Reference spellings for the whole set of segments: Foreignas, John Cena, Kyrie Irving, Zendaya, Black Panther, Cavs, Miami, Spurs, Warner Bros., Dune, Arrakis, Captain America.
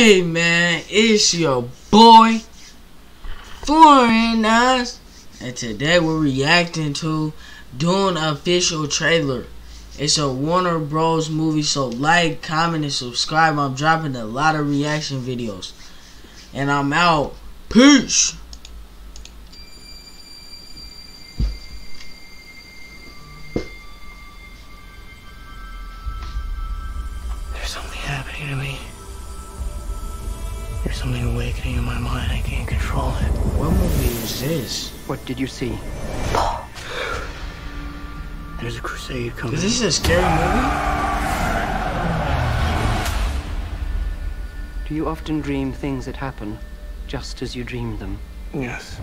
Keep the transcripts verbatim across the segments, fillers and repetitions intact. Hey man, it's your boy Foreignas, and today we're reacting to Dune official trailer. It's a Warner Bros. movie, so like, comment, and subscribe. I'm dropping a lot of reaction videos, and I'm out. Peace. There's something happening to me. There's something awakening in my mind. I can't control it. What movie is this? What did you see? There's a crusade coming. Is this a scary movie? Do you often dream things that happen just as you dreamed them? Yes.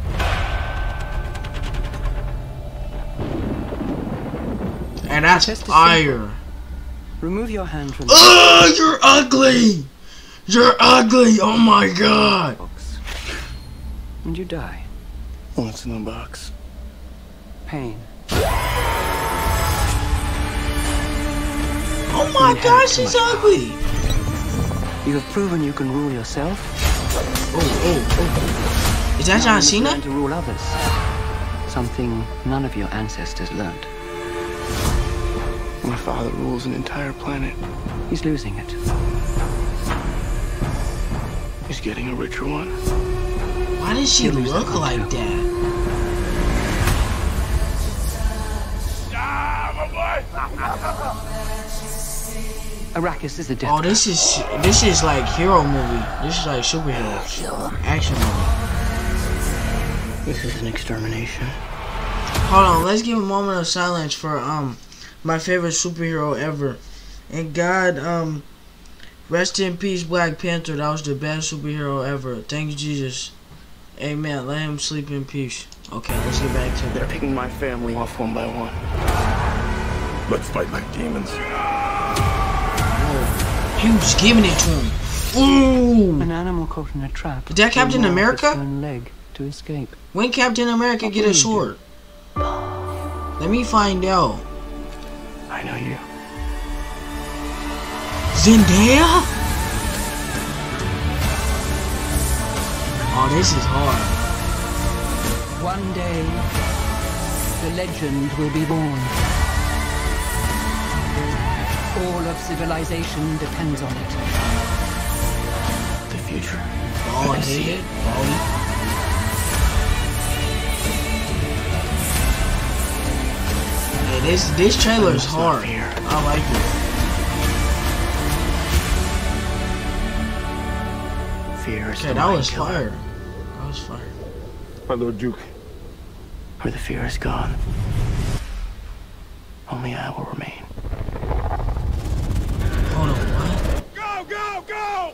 And that's fire. Remove your hand from. Oh, you're ugly. You're ugly! Oh my god! And you die. What's in the box? Pain. Oh my gosh, she's ugly! You have proven you can rule yourself. Oh, oh, oh. Is that John Cena? Learn to rule others. Something none of your ancestors learned. My father rules an entire planet. He's losing it. He's getting a richer one. Why does she look like that? Ah, my boy! Arrakis is a death. Oh, this is this is like hero movie. This is like superhero action movie. This is an extermination. Hold on, let's give a moment of silence for um my favorite superhero ever, and God um. Rest in peace, Black Panther. That was the best superhero ever. Thank you, Jesus. Amen. Let him sleep in peace. Okay, let's get back to it. They're picking my family off one by one. Let's fight like demons. Oh, he was giving it to him. Ooh! An animal caught in a trap. Is that Captain America? Leg to escape. When Captain America get a sword? Let me find out. I know you. Zendaya? Oh, this is hard. One day, the legend will be born. All of civilization depends on it. The future. Oh, I see it. Oh. Hey, this this trailer is hard. I like it. Okay, that was fire. That was fire. My Lord Duke. Where the fear is gone, only I will remain. Hold on, what? Go, go, go!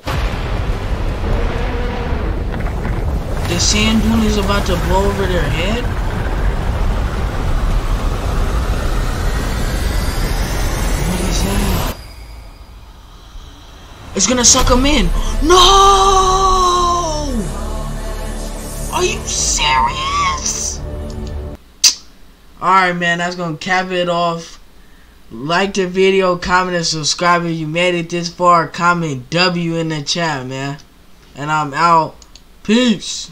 The sand dune is about to blow over their head? What is that? It's gonna suck them in. No! Are you serious? Alright man, that's gonna cap it off. Like the video, comment, and subscribe if you made it this far. Comment W in the chat, man. And I'm out. Peace.